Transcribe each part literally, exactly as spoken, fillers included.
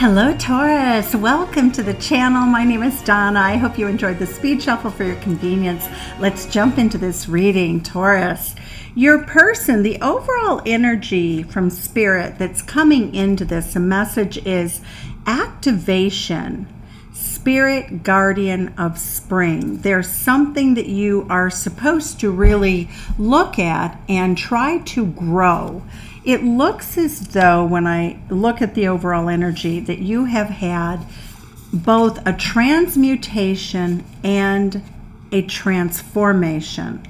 Hello Taurus, welcome to the channel. My name is Donna. I hope you enjoyed the speed shuffle for your convenience. Let's jump into this reading, Taurus. Your person, the overall energy from spirit that's coming into this message is activation. Spirit guardian of spring. There's something that you are supposed to really look at and try to grow. It looks as though, when I look at the overall energy, that you have had both a transmutation and a transformation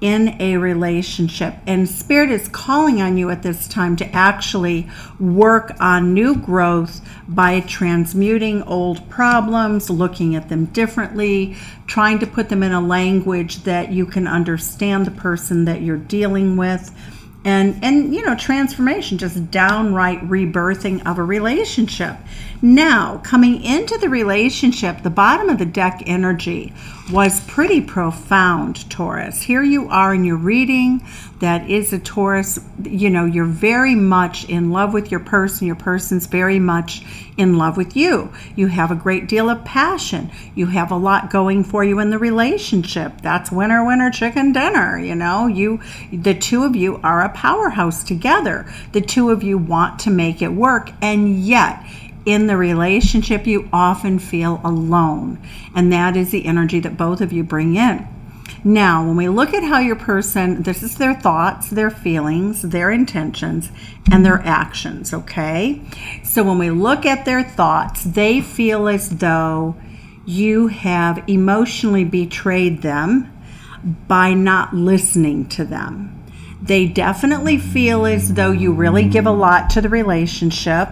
in a relationship, and Spirit is calling on you at this time to actually work on new growth by transmuting old problems, looking at them differently, trying to put them in a language that you can understand the person that you're dealing with, and and you know, transformation, just downright rebirthing of a relationship. Now, coming into the relationship, the bottom of the deck energy was pretty profound, Taurus. Here you are in your reading. That is a Taurus. You know, you're very much in love with your person. Your person's very much in love with you. You have a great deal of passion. You have a lot going for you in the relationship. That's winner, winner, chicken dinner. You know, you, the two of you are a powerhouse together. The two of you want to make it work, and yet in the relationship, you often feel alone, and that is the energy that both of you bring in. Now, when we look at how your person, this is their thoughts, their feelings, their intentions, and their actions, okay? So when we look at their thoughts, they feel as though you have emotionally betrayed them by not listening to them. They definitely feel as though you really give a lot to the relationship.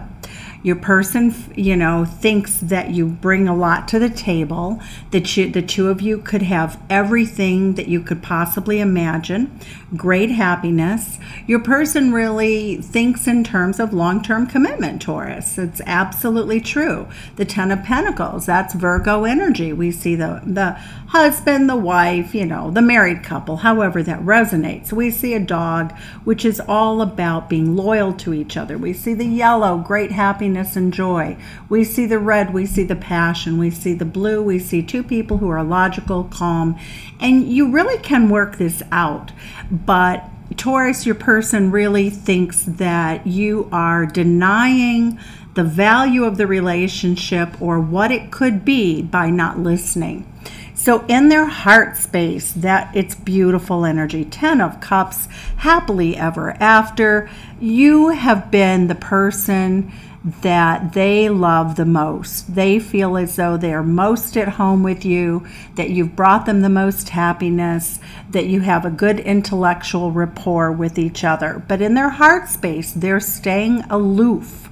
Your person, you know, thinks that you bring a lot to the table, that you, the two of you could have everything that you could possibly imagine, great happiness. Your person really thinks in terms of long-term commitment, Taurus. It's absolutely true. The Ten of Pentacles, that's Virgo energy. We see the, the husband, the wife, you know, the married couple, however that resonates. We see a dog, which is all about being loyal to each other. We see the yellow, great happiness and joy. We see the red, we see the passion, we see the blue, we see two people who are logical, calm, and you really can work this out. But Taurus, your person really thinks that you are denying the value of the relationship or what it could be by not listening. So in their heart space, that it's beautiful energy. Ten of Cups, happily ever after. You have been the person that they love the most. They feel as though they're most at home with you, that you've brought them the most happiness, that you have a good intellectual rapport with each other. But in their heart space, they're staying aloof.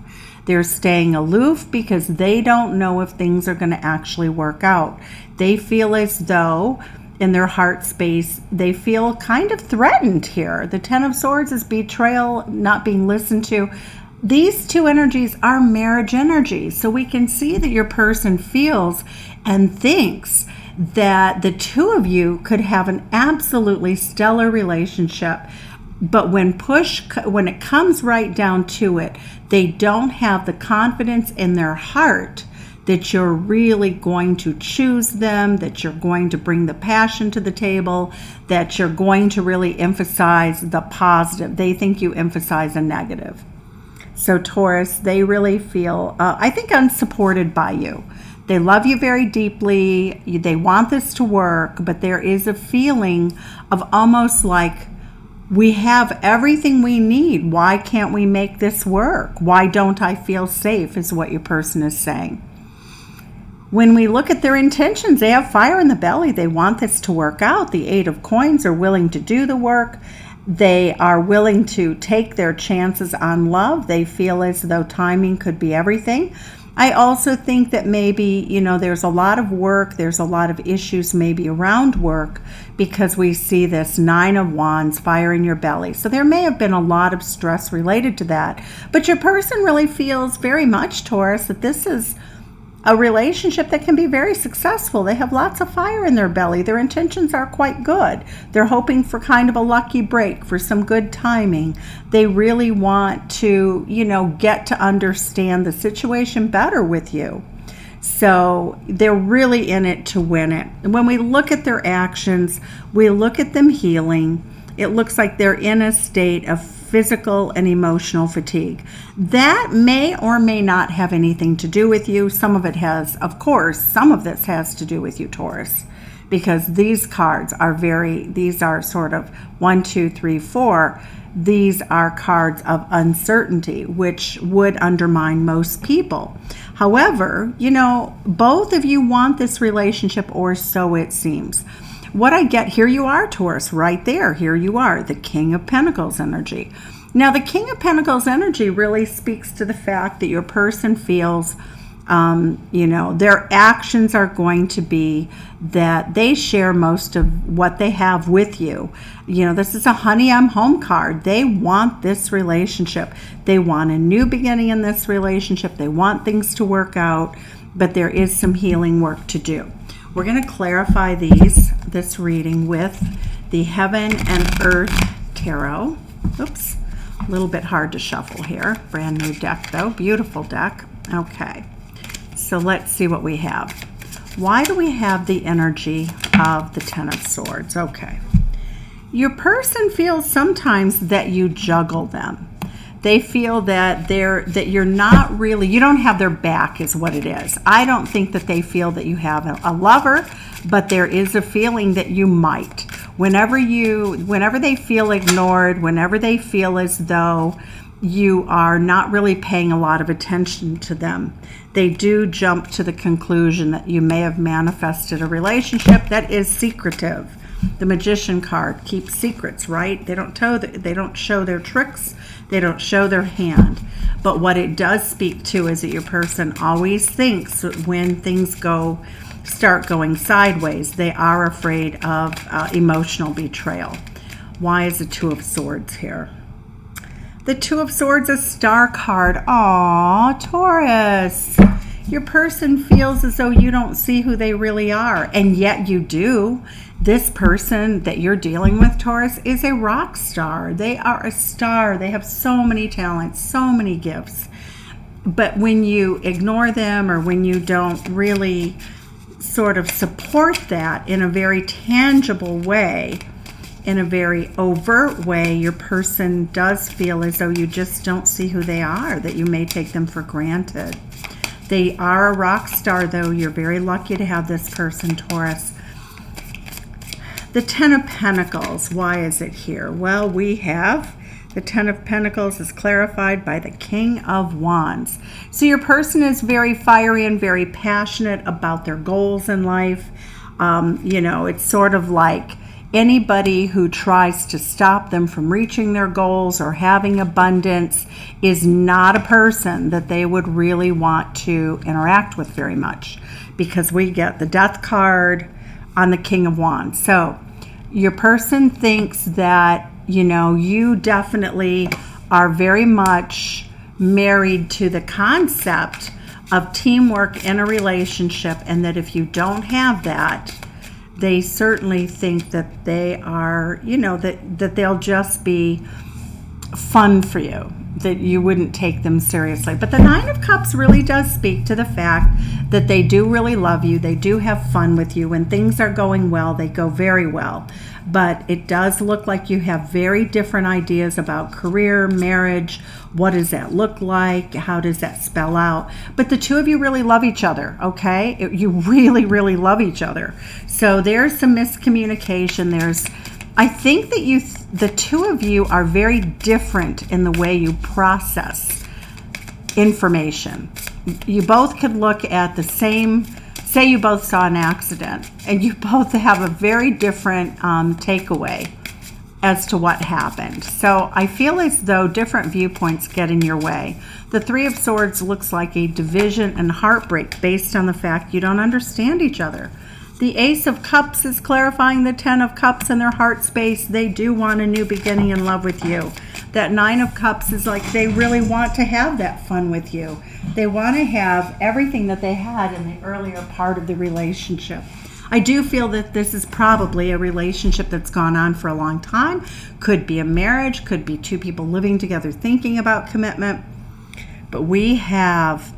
They're staying aloof because they don't know if things are going to actually work out. They feel as though in their heart space, they feel kind of threatened here. The Ten of Swords is betrayal, not being listened to. These two energies are marriage energies, so we can see that your person feels and thinks that the two of you could have an absolutely stellar relationship, but when push, when it comes right down to it, they don't have the confidence in their heart that you're really going to choose them, that you're going to bring the passion to the table, that you're going to really emphasize the positive. They think you emphasize a negative. So Taurus, they really feel, uh, I think, unsupported by you. They love you very deeply. They want this to work, but there is a feeling of almost like, we have everything we need. Why can't we make this work? Why don't I feel safe, is what your person is saying. When we look at their intentions, they have fire in the belly. They want this to work out. The Eight of Coins are willing to do the work. They are willing to take their chances on love. They feel as though timing could be everything. I also think that maybe, you know, there's a lot of work, there's a lot of issues maybe around work, because we see this Nine of Wands, fire in your belly. So there may have been a lot of stress related to that. But your person really feels very much, Taurus, that this is a relationship that can be very successful. They have lots of fire in their belly. Their intentions are quite good. They're hoping for kind of a lucky break, for some good timing. They really want to, you know, get to understand the situation better with you. So they're really in it to win it. When we look at their actions, we look at them healing. It looks like they're in a state of physical and emotional fatigue. That may or may not have anything to do with you. Some of it has, of course, some of this has to do with you, Taurus, because these cards are very, these are sort of one, two, three, four. These are cards of uncertainty, which would undermine most people. However, you know, both of you want this relationship, or so it seems. What I get, here you are, Taurus, right there. Here you are, the King of Pentacles energy. Now, the King of Pentacles energy really speaks to the fact that your person feels, um, you know, their actions are going to be that they share most of what they have with you. You know, this is a honey, I'm home card. They want this relationship. They want a new beginning in this relationship. They want things to work out, but there is some healing work to do. We're going to clarify these, this reading, with the Heaven and Earth Tarot. Oops, a little bit hard to shuffle here. Brand new deck, though. Beautiful deck. Okay, so let's see what we have. Why do we have the energy of the Ten of Swords? Okay. Your person feels sometimes that you juggle them. They feel that they're that you're not really, you don't have their back is what it is. I don't think that they feel that you have a, a lover, but there is a feeling that you might. Whenever you, whenever they feel ignored, whenever they feel as though you are not really paying a lot of attention to them, they do jump to the conclusion that you may have manifested a relationship that is secretive. The Magician card keeps secrets, right? They don't tell, they don't show their tricks. They don't show their hand. But what it does speak to is that your person always thinks when things go, start going sideways, they are afraid of uh, emotional betrayal. Why is the Two of Swords here? The Two of Swords is a star card. Aww, Taurus. Your person feels as though you don't see who they really are, and yet you do. This person that you're dealing with, Taurus, is a rock star. They are a star. They have so many talents, so many gifts. But when you ignore them, or when you don't really sort of support that in a very tangible way, in a very overt way, your person does feel as though you just don't see who they are, that you may take them for granted. They are a rock star, though. You're very lucky to have this person, Taurus. The Ten of Pentacles, why is it here? Well, we have the Ten of Pentacles is clarified by the King of Wands. So your person is very fiery and very passionate about their goals in life. Um, you know, it's sort of like anybody who tries to stop them from reaching their goals or having abundance is not a person that they would really want to interact with very much, because we get the Death card on the King of Wands. So your person thinks that, you know, you definitely are very much married to the concept of teamwork in a relationship, and that if you don't have that, they certainly think that they are, you know, that, that they'll just be fun for you, that you wouldn't take them seriously. But the Nine of Cups really does speak to the fact that they do really love you. They do have fun with you. When things are going well, they go very well. But it does look like you have very different ideas about career, marriage. What does that look like? How does that spell out? But the two of you really love each other, okay? It, you really, really love each other. So there's some miscommunication. There's, I think that you, the two of you are very different in the way you process information. You both could look at the same, say you both saw an accident, and you both have a very different um, takeaway as to what happened. So I feel as though different viewpoints get in your way. The Three of Swords looks like a division and heartbreak based on the fact you don't understand each other. The Ace of Cups is clarifying the Ten of Cups in their heart space. They do want a new beginning in love with you. That Nine of Cups is like they really want to have that fun with you. They want to have everything that they had in the earlier part of the relationship. I do feel that this is probably a relationship that's gone on for a long time. Could be a marriage, could be two people living together thinking about commitment. But we have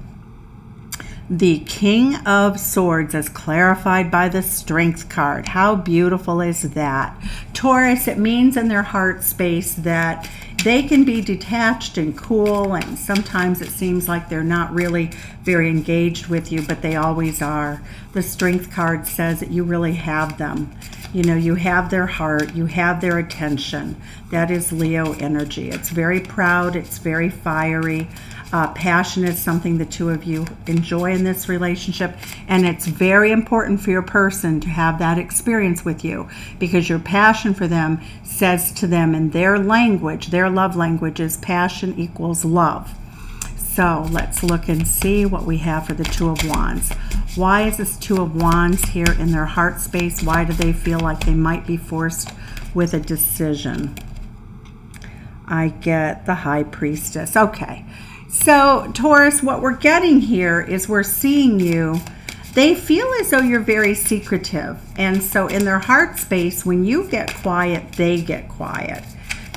the King of Swords as clarified by the Strength card. How beautiful is that? Taurus, it means in their heart space that they can be detached and cool, and sometimes it seems like they're not really very engaged with you, but they always are. The Strength card says that you really have them. You know, you have their heart, you have their attention. That is Leo energy. It's very proud, it's very fiery. Uh, passion is something the two of you enjoy in this relationship, and it's very important for your person to have that experience with you, because your passion for them says to them in their language, their love language, is passion equals love. So let's look and see what we have for the Two of Wands. Why is this Two of Wands here in their heart space? Why do they feel like they might be forced with a decision? I get the High Priestess. Okay. So, Taurus, what we're getting here is we're seeing you. They feel as though you're very secretive. And so in their heart space, when you get quiet, they get quiet.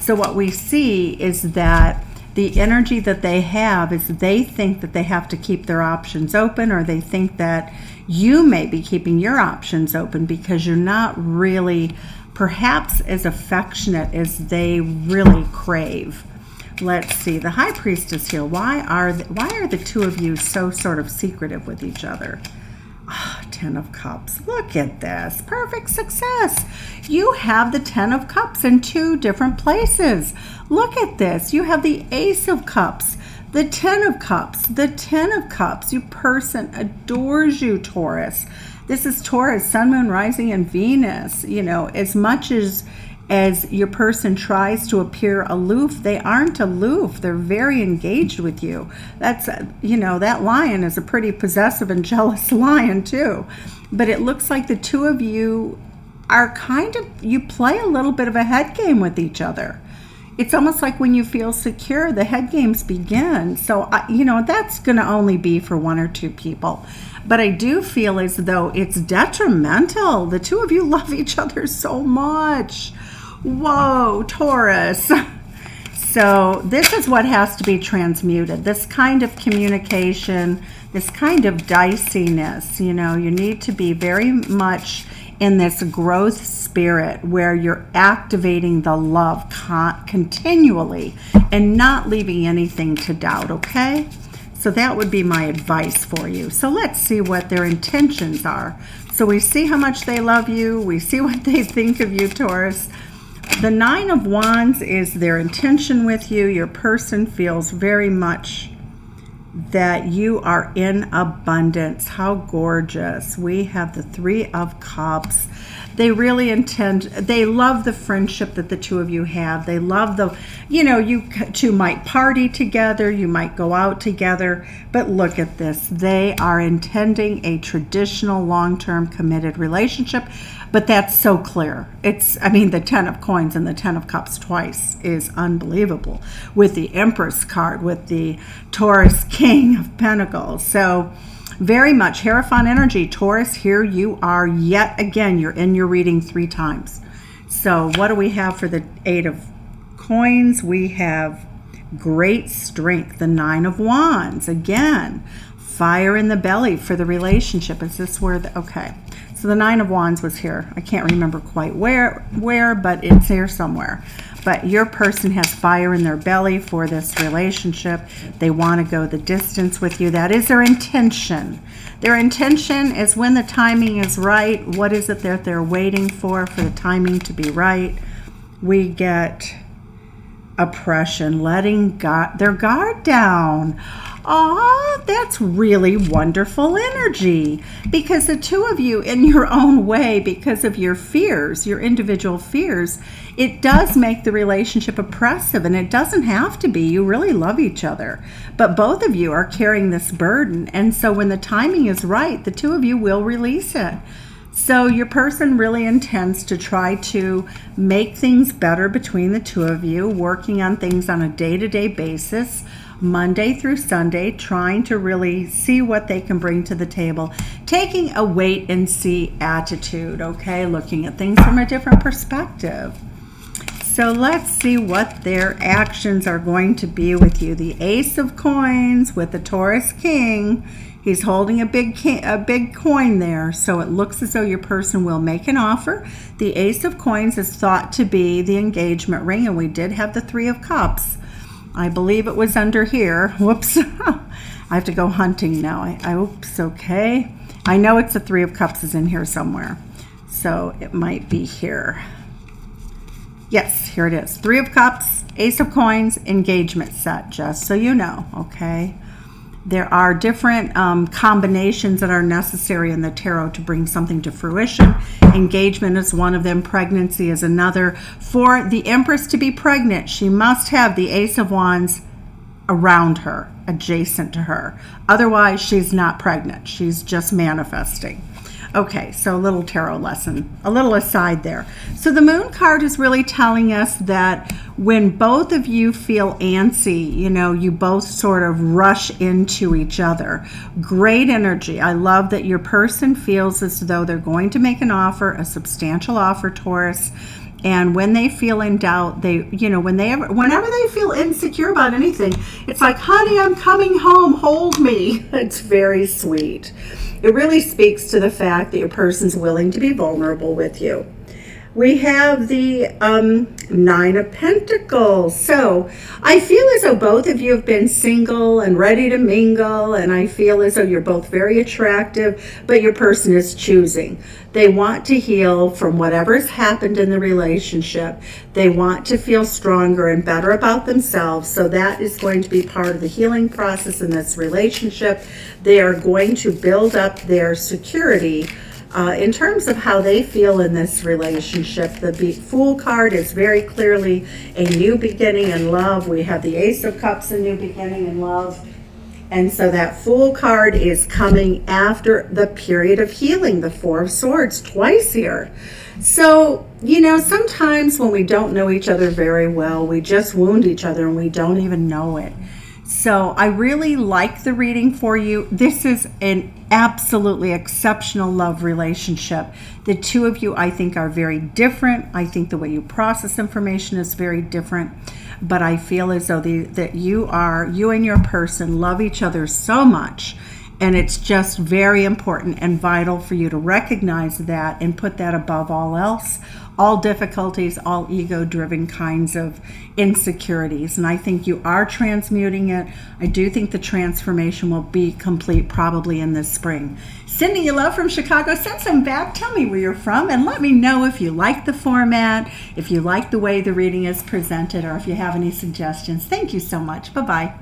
So what we see is that the energy that they have is they think that they have to keep their options open, or they think that you may be keeping your options open because you're not really perhaps as affectionate as they really crave. Let's see, the High Priestess here. Why are the, why are the two of you so sort of secretive with each other? Oh, Ten of Cups. Look at this. Perfect success. You have the Ten of Cups in two different places. Look at this. You have the Ace of Cups, the Ten of Cups, the Ten of Cups. Your person adores you, Taurus. This is Taurus, Sun, Moon, Rising, and Venus. You know, as much as As your person tries to appear aloof, they aren't aloof. They're very engaged with you. That's, you know, that lion is a pretty possessive and jealous lion too. But it looks like the two of you are kind of, you play a little bit of a head game with each other. It's almost like when you feel secure, the head games begin. So, I, you know, that's going to only be for one or two people. But I do feel as though it's detrimental. The two of you love each other so much. Whoa, Taurus. So this is what has to be transmuted. This kind of communication, this kind of diciness, you know, you need to be very much in this growth spirit where you're activating the love con continually and not leaving anything to doubt, okay? So that would be my advice for you. So let's see what their intentions are. So we see how much they love you. We see what they think of you, Taurus. The Nine of Wands is their intention with you. Your person feels very much that you are in abundance. How gorgeous. We have the Three of Cups. They really intend, they love the friendship that the two of you have. They love the, you know, you two might party together, you might go out together, but look at this. They are intending a traditional long-term committed relationship, but that's so clear. It's, I mean, the Ten of Coins and the Ten of Cups twice is unbelievable with the Empress card, with the Taurus King of Pentacles. So very much Hierophant energy, Taurus. Here you are yet again. You're in your reading three times. So what do we have for the Eight of Coins? We have great strength. The Nine of Wands. Again, fire in the belly for the relationship. Is this where the, okay. So the Nine of Wands was here. I can't remember quite where, where, but it's here somewhere. But your person has fire in their belly for this relationship. They want to go the distance with you. That is their intention. Their intention is when the timing is right. What is it that they're waiting for, for the timing to be right? We get oppression, letting God, their guard down. Ah, that's really wonderful energy, because the two of you in your own way, because of your fears, your individual fears, it does make the relationship oppressive, and it doesn't have to be. You really love each other, but both of you are carrying this burden, and so when the timing is right, the two of you will release it. So your person really intends to try to make things better between the two of you, working on things on a day-to-day basis, Monday through Sunday, trying to really see what they can bring to the table, taking a wait and see attitude, okay, looking at things from a different perspective. So let's see what their actions are going to be with you. The Ace of Coins with the Taurus King. He's holding a big a big coin there, so it looks as though your person will make an offer. The Ace of Coins is thought to be the engagement ring, and we did have the Three of Cups. I believe it was under here. Whoops. I have to go hunting now. I, I oops, okay. I know it's the Three of Cups is in here somewhere, so it might be here. Yes, here it is. Three of Cups, Ace of Coins, engagement set, just so you know, okay? There are different um, combinations that are necessary in the tarot to bring something to fruition. Engagement is one of them. Pregnancy is another. For the Empress to be pregnant, she must have the Ace of Wands around her, adjacent to her. Otherwise, she's not pregnant. She's just manifesting. Okay, so a little tarot lesson, a little aside there. So the Moon card is really telling us that when both of you feel antsy, you know, you both sort of rush into each other. Great energy. I love that your person feels as though they're going to make an offer, a substantial offer, Taurus. And when they feel in doubt, they, you know, when they ever, whenever they feel insecure about anything, it's like, honey, I'm coming home, hold me. It's very sweet. It really speaks to the fact that your person's willing to be vulnerable with you. We have the um, Nine of Pentacles. So I feel as though both of you have been single and ready to mingle, and I feel as though you're both very attractive, but your person is choosing. They want to heal from whatever's happened in the relationship. They want to feel stronger and better about themselves, so that is going to be part of the healing process in this relationship. They are going to build up their security Uh, in terms of how they feel in this relationship. The Be Fool card is very clearly a new beginning in love. We have the Ace of Cups, a new beginning in love. And so that Fool card is coming after the period of healing, the Four of Swords, twice here. So, you know, sometimes when we don't know each other very well, we just wound each other and we don't even know it. So I really like the reading for you. This is an absolutely exceptional love relationship. The two of you, I think, are very different. I think the way you process information is very different. But I feel as though the, that you are, you and your person love each other so much. And it's just very important and vital for you to recognize that and put that above all else, all difficulties, all ego-driven kinds of insecurities. And I think you are transmuting it. I do think the transformation will be complete probably in this spring. Sending you love from Chicago. Send some back. Tell me where you're from and let me know if you like the format, if you like the way the reading is presented, or if you have any suggestions. Thank you so much. Bye-bye.